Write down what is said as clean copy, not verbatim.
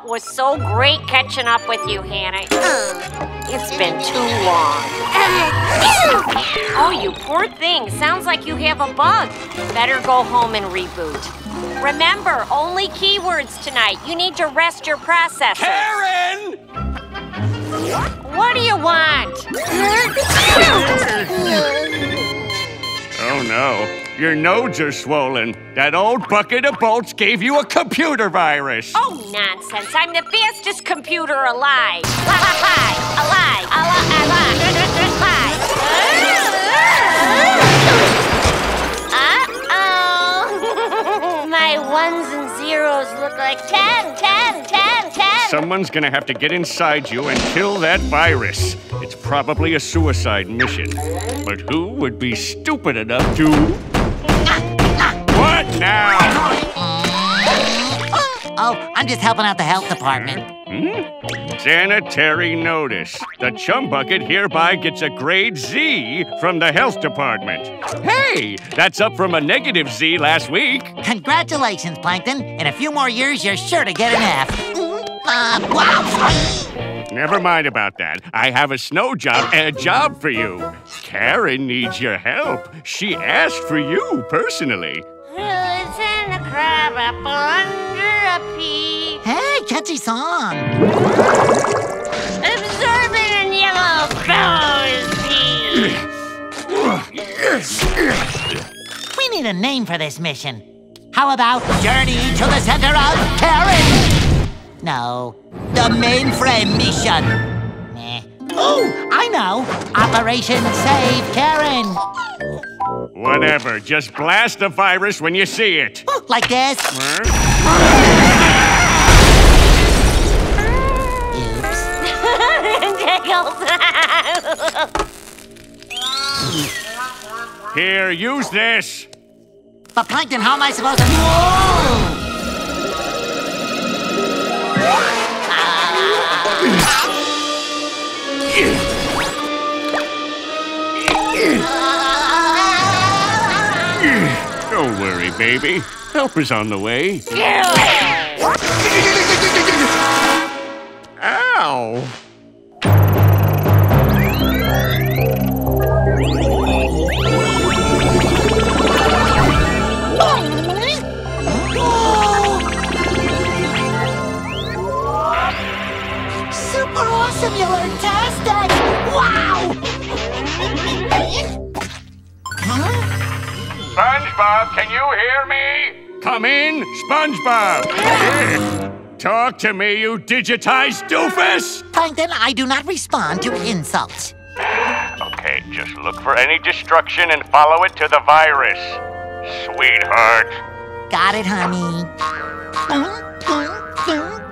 Oh, it was so great catching up with you, Hannah. It's been too long. Oh, you poor thing. Sounds like you have a bug. Better go home and reboot. Remember, only keywords tonight. You need to rest your processor. Karen! What do you want? Oh, no. Your nodes are swollen. That old bucket of bolts gave you a computer virus. Oh, nonsense. I'm the fastest computer alive. Uh-oh. My ones and zeros look like 10. Someone's gonna have to get inside you and kill that virus. It's probably a suicide mission. But who would be stupid enough to... Now! Oh, I'm just helping out the health department. Sanitary notice. The Chum Bucket hereby gets a grade Z from the health department. Hey, that's up from a negative Z last week. Congratulations, Plankton. In a few more years, you're sure to get an F. Wow! Never mind about that. I have a snow job and a job for you. Karen needs your help. She asked for you personally. Roots and a crab apple under a pea. Hey, catchy song. Absorbent and yellow fellow is pea. We need a name for this mission. How about Journey to the Center of Karen? No, the mainframe mission. Meh. Oh, I know. Operation Save Karen. Whatever, just blast the virus when you see it. Like this. Oops. Tickles. Here, use this. But Plankton, how am I supposed to... Don't worry, baby. Help is on the way. Ow! Super awesome, you were fantastic! Wow! Huh? SpongeBob, can you hear me? Come in, SpongeBob! Talk to me, you digitized doofus! Plankton, I do not respond to insults. Okay, just look for any destruction and follow it to the virus. Sweetheart. Got it, honey.